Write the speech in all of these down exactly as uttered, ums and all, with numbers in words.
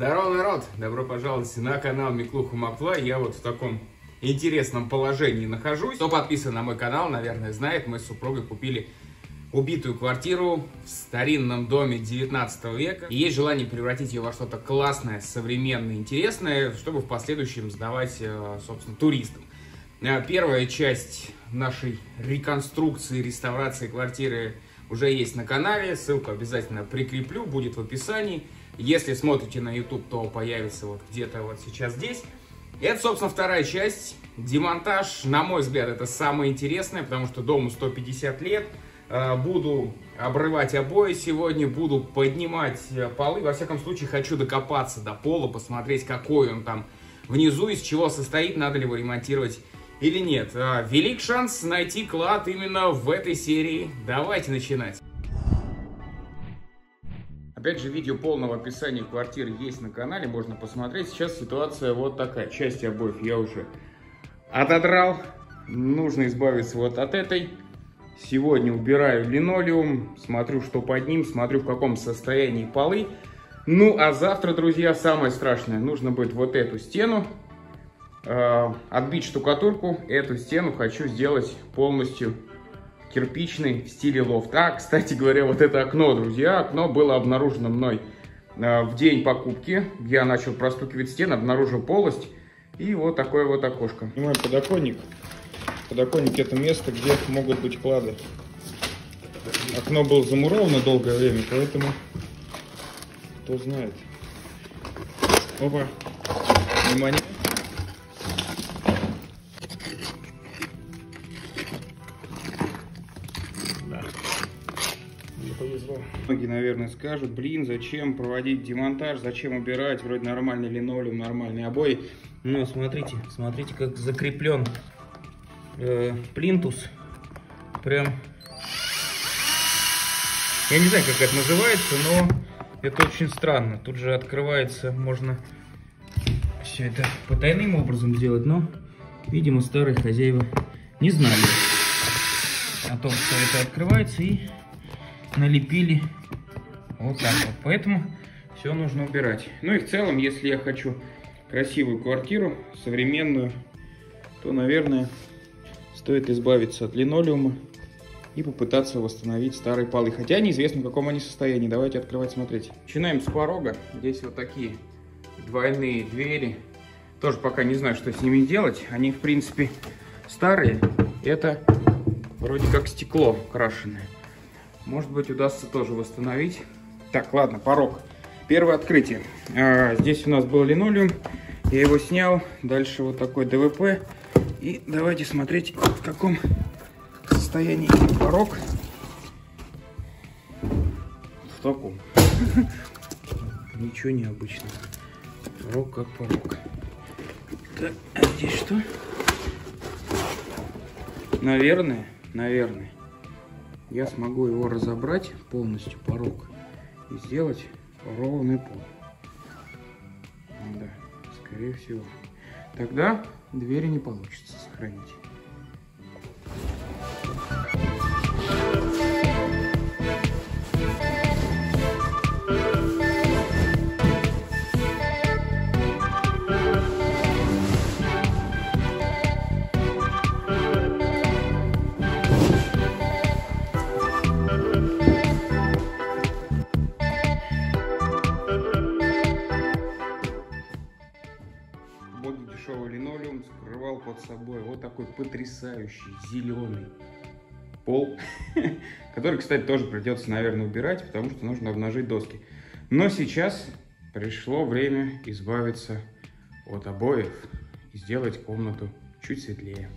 Здорово, народ! Добро пожаловать на канал Миклухо-Макфлай. Я вот в таком интересном положении нахожусь. Кто подписан на мой канал, наверное, знает, мы с супругой купили убитую квартиру в старинном доме девятнадцатого века. И есть желание превратить ее во что-то классное, современное, интересное, чтобы в последующем сдавать, собственно, туристам. Первая часть нашей реконструкции, реставрации квартиры уже есть на канале. Ссылку обязательно прикреплю, будет в описании. Если смотрите на YouTube, то появится вот где-то вот сейчас здесь. Это, собственно, вторая часть. Демонтаж, на мой взгляд, это самое интересное, потому что дому сто пятьдесят лет. Буду обрывать обои сегодня, буду поднимать полы. Во всяком случае, хочу докопаться до пола, посмотреть, какой он там внизу, из чего состоит, надо ли его ремонтировать или нет. Велик шанс найти клад именно в этой серии. Давайте начинать. Опять же, видео полного описания квартир есть на канале, можно посмотреть. Сейчас ситуация вот такая. Часть обоев я уже отодрал. Нужно избавиться вот от этой. Сегодня убираю линолеум, смотрю, что под ним, смотрю, в каком состоянии полы. Ну, а завтра, друзья, самое страшное. Нужно будет вот эту стену э, отбить штукатурку. Эту стену хочу сделать полностью кирпичный в стиле лофт. А, кстати говоря, вот это окно, друзья, окно было обнаружено мной в день покупки. Я начал простукивать стену, обнаружил полость. И вот такое вот окошко. Мой подоконник. Подоконник — это место, где могут быть клады. Окно было замуровано долгое время, поэтому кто знает. Опа! Внимание! Многие, наверное, скажут: блин, зачем проводить демонтаж, зачем убирать, вроде нормальный линолеум, нормальные обои. Но смотрите, смотрите, как закреплен э, плинтус. Прям, я не знаю, как это называется, но это очень странно. Тут же открывается, можно все это потайным образом сделать, но, видимо, старые хозяева не знали о том, что это открывается, и налепили вот так вот. Поэтому все нужно убирать. Ну и в целом, если я хочу красивую квартиру, современную, то, наверное, стоит избавиться от линолеума и попытаться восстановить старые полы. Хотя неизвестно, в каком они состоянии. Давайте открывать, смотреть. Начинаем с порога. Здесь вот такие двойные двери. Тоже пока не знаю, что с ними делать. Они, в принципе, старые. Это вроде как стекло крашеное. Может быть, удастся тоже восстановить. Так, ладно, порог. Первое открытие. А, здесь у нас был линолеум. Я его снял. Дальше вот такой ДВП. И давайте смотреть, в каком состоянии порог. В таком. Ничего необычного. Порог как порог. Так, а здесь что? Наверное, наверное. Я смогу его разобрать полностью, порог, и сделать ровный пол. Да, скорее всего. Тогда двери не получится сохранить. Линолеум скрывал под собой вот такой потрясающий зеленый пол, который, кстати, тоже придется, наверное, убирать, потому что нужно обнажить доски. Но сейчас пришло время избавиться от обоев и сделать комнату чуть светлее.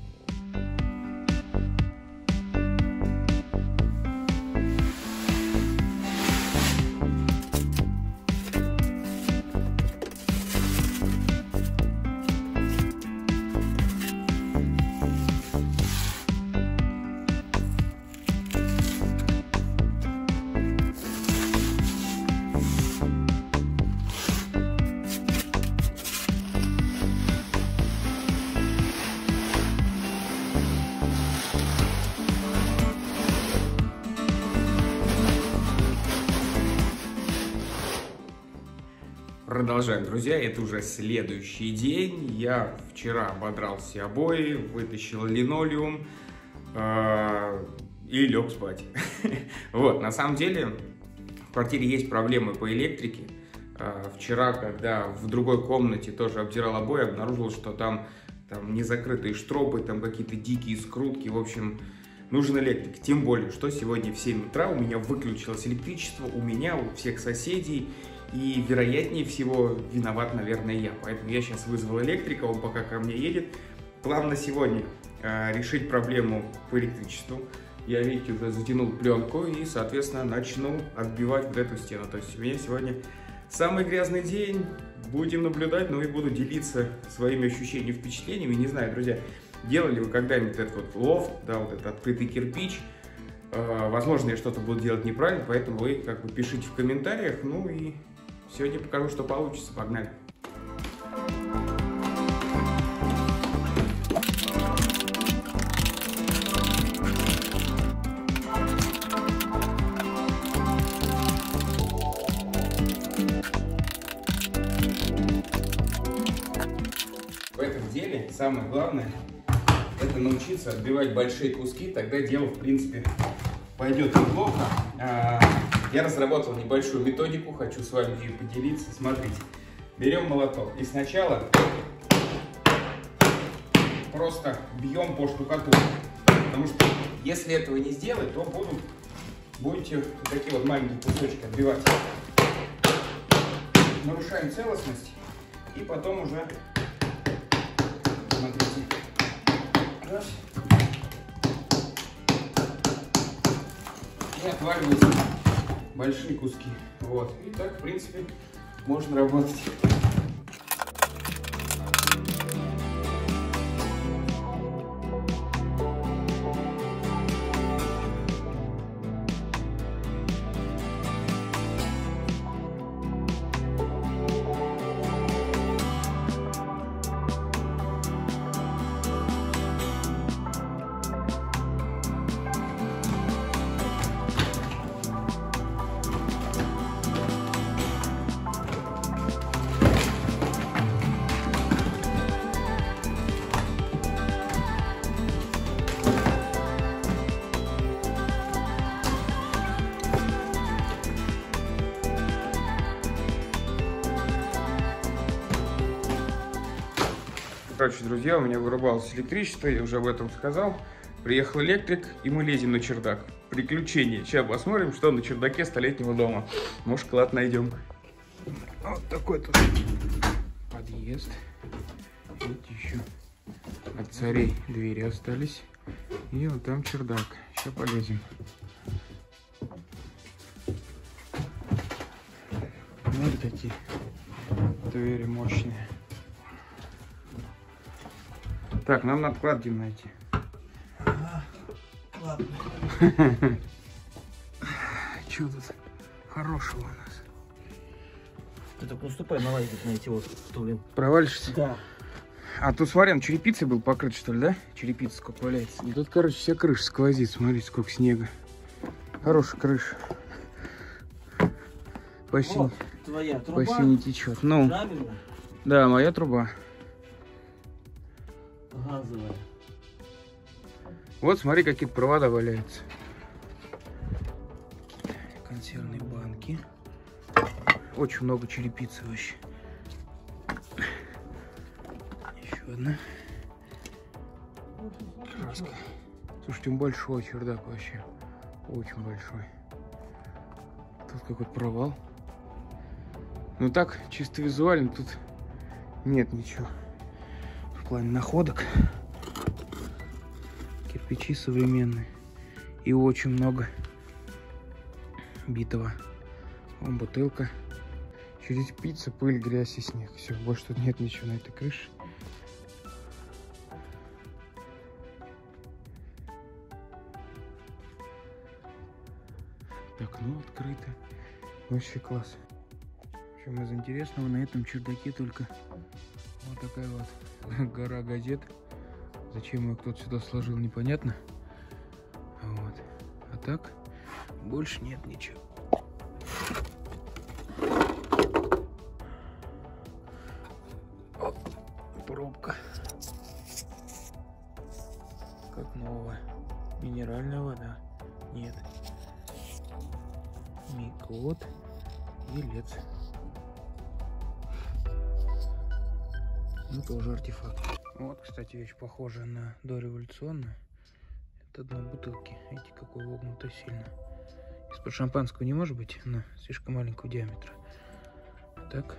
Продолжаем, друзья, это уже следующий день. Я вчера ободрал все обои, вытащил линолеум э и лег спать. Вот, на самом деле в квартире есть проблемы по электрике. Э вчера, когда в другой комнате тоже обдирал обои, обнаружил, что там, там незакрытые штропы, там какие-то дикие скрутки, в общем... Нужен электрик, тем более, что сегодня в семь утра у меня выключилось электричество, у меня, у всех соседей, и вероятнее всего виноват, наверное, я. Поэтому я сейчас вызвал электрика, он пока ко мне едет. План на сегодня э, решить проблему по электричеству. Я, видите, уже затянул пленку и, соответственно, начну отбивать вот эту стену. То есть у меня сегодня самый грязный день, будем наблюдать, ну и буду делиться своими ощущениями, впечатлениями. Не знаю, друзья, делали вы когда-нибудь этот вот лофт, да, вот этот открытый кирпич. Э, возможно, я что-то буду делать неправильно, поэтому вы как бы пишите в комментариях. Ну и сегодня покажу, что получится. Погнали! В этом деле самое главное — это научиться отбивать большие куски, тогда дело, в принципе, пойдет неплохо. Я разработал небольшую методику, хочу с вами ее поделиться. Смотрите, берем молоток и сначала просто бьем по штукатурке, потому что если этого не сделать, то будут, будете вот такие вот маленькие кусочки отбивать. Нарушаем целостность и потом уже, смотрите, и отваливаются большие куски. Вот. И так, в принципе, можно работать. Короче, друзья, у меня вырубалось электричество, я уже об этом сказал. Приехал электрик, и мы лезем на чердак. Приключения. Сейчас посмотрим, что на чердаке столетнего дома. Может, клад найдем. Вот такой тут подъезд. Видите, еще от царей двери остались. И вот там чердак. Сейчас полезем. Вот такие двери мощные. Так, нам надо клад найти. Ага, ладно. Чего тут хорошего у нас? Ты так уступай, на лазик найти вот, что, блин. Провалишься? Да. А тут, смотри, он черепицей был покрыт, что ли, да? Черепица сколько валяется. И тут, короче, вся крыша сквозит, смотри, сколько снега. Хорошая крыша. Спасибо. Твоя труба. Спасибо, не течет. Ну, жабельная? Да, моя труба. Газовая. Вот, смотри, какие провода валяются. Консервные банки. Очень много черепицы вообще. Еще одна. Краска. Слушайте, он большой чердак вообще. Очень большой. Тут какой-то провал. Ну так, чисто визуально тут нет ничего. В плане находок. Кирпичи современные. И очень много битого. Вон бутылка. Через пиццу, пыль, грязь и снег. Все, больше тут нет ничего на этой крыше. Окно открыто. Вообще класс. В общем, из интересного на этом чердаке только вот такая вот гора газет. Зачем ее кто-то сюда сложил, непонятно. Вот. А так больше нет ничего. Нет. Микот. Елец. Ну тоже артефакт. Вот, кстати, вещь похожая на дореволюционную. Это дно бутылки. Видите, какое вогнуто сильно. Из-под шампанского не может быть, но слишком маленького диаметра. Так.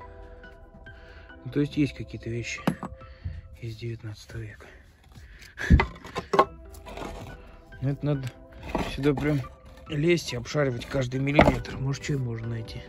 Ну, то есть есть какие-то вещи из девятнадцатого века. Это надо сюда прям лезть и обшаривать каждый миллиметр. Может, что и можно найти.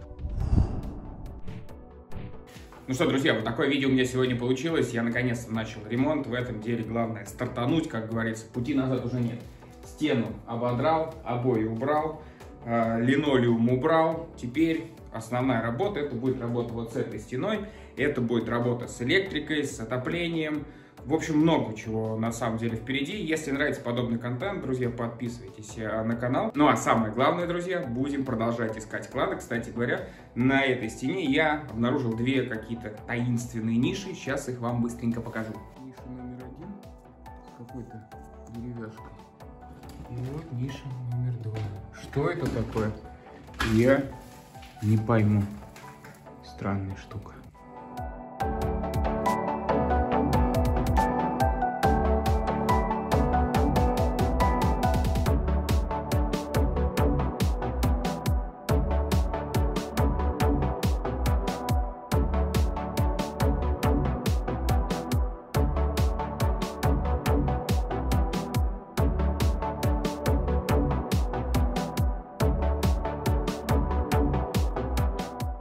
Ну что, друзья, вот такое видео у меня сегодня получилось. Я наконец-то начал ремонт. В этом деле главное стартануть, как говорится. Пути назад уже нет. Стену ободрал, обои убрал, линолеум убрал. Теперь основная работа, это будет работа вот с этой стеной. Это будет работа с электрикой, с отоплением. В общем, много чего на самом деле впереди. Если нравится подобный контент, друзья, подписывайтесь на канал. Ну а самое главное, друзья, будем продолжать искать клады. Кстати говоря, на этой стене я обнаружил две какие-то таинственные ниши. Сейчас их вам быстренько покажу. Ниша номер один с какой-то деревяшкой. И вот ниша номер два. Что это такое? Я не пойму. Странная штука.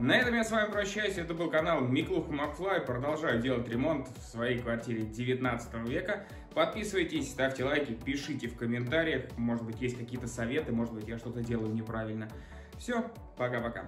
На этом я с вами прощаюсь. Это был канал Миклухо-Макфлай. Продолжаю делать ремонт в своей квартире девятнадцатого века. Подписывайтесь, ставьте лайки, пишите в комментариях. Может быть, есть какие-то советы, может быть, я что-то делаю неправильно. Все, пока-пока.